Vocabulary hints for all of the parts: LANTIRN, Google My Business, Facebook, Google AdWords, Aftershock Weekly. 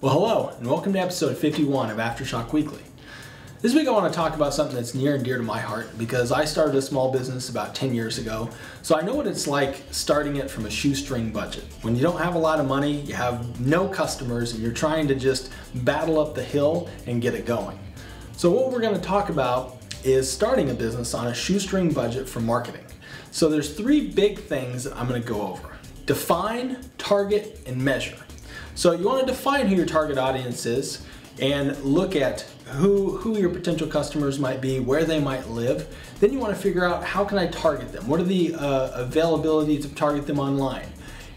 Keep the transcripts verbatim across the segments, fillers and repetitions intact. Well, hello, and welcome to episode fifty-one of Aftershock Weekly. This week I want to talk about something that's near and dear to my heart because I started a small business about ten years ago, so I know what it's like starting it from a shoestring budget. When you don't have a lot of money, you have no customers, and you're trying to just battle up the hill and get it going. So what we're going to talk about is starting a business on a shoestring budget for marketing. So there's three big things that I'm going to go over. Define, target, and measure. So you want to define who your target audience is and look at who, who your potential customers might be, where they might live. Then you want to figure out, how can I target them? What are the uh, availability to target them online?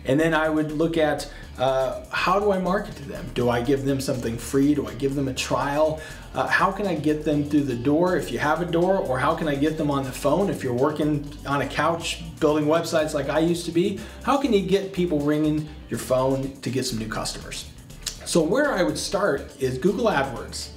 And then I would look at, uh, how do I market to them? Do I give them something free? Do I give them a trial? Uh, how can I get them through the door if you have a door? Or how can I get them on the phone if you're working on a couch building websites like I used to be? How can you get people ringing your phone to get some new customers? So where I would start is Google AdWords.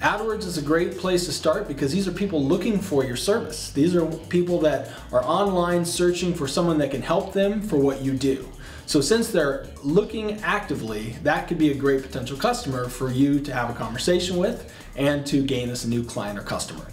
AdWords is a great place to start because these are people looking for your service. These are people that are online searching for someone that can help them for what you do. So since they're looking actively, that could be a great potential customer for you to have a conversation with and to gain us a new client or customer.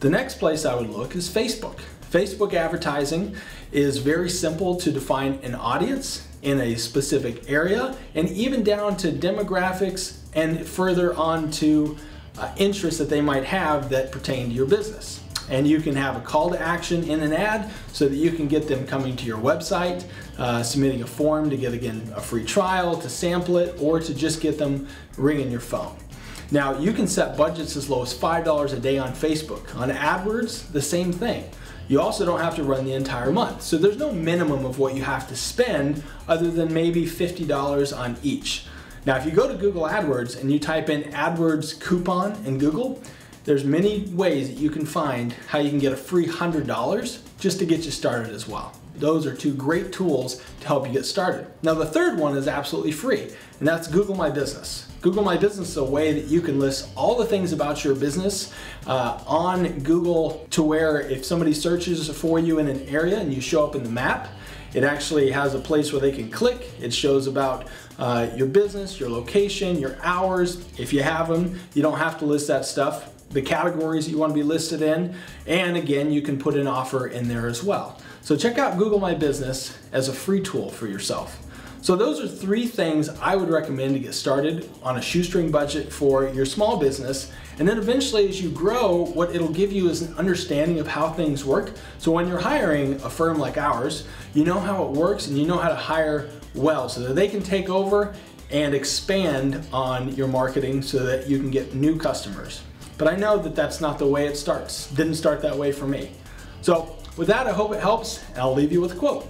The next place I would look is Facebook. Facebook advertising is very simple to define an audience in a specific area, and even down to demographics and further on to uh, interests that they might have that pertain to your business. And you can have a call to action in an ad so that you can get them coming to your website, uh, submitting a form to get, again, a free trial, to sample it, or to just get them ringing your phone. Now, you can set budgets as low as five dollars a day on Facebook. On AdWords, the same thing. You also don't have to run the entire month. So there's no minimum of what you have to spend other than maybe fifty dollars on each. Now, if you go to Google AdWords and you type in AdWords coupon in Google, there's many ways that you can find how you can get a free one hundred dollars just to get you started as well. Those are two great tools to help you get started. Now, the third one is absolutely free, and that's Google My Business. Google My Business is a way that you can list all the things about your business uh, on Google, to where if somebody searches for you in an area and you show up in the map, it actually has a place where they can click. It shows about uh, your business, your location, your hours, if you have them. You don't have to list that stuff, the categories that you want to be listed in, and again, you can put an offer in there as well. So check out Google My Business as a free tool for yourself. So those are three things I would recommend to get started on a shoestring budget for your small business. And then eventually, as you grow, what it'll give you is an understanding of how things work. So when you're hiring a firm like ours, you know how it works and you know how to hire well so that they can take over and expand on your marketing so that you can get new customers. But I know that that's not the way it starts. Didn't start that way for me. So with that, I hope it helps, and I'll leave you with a quote.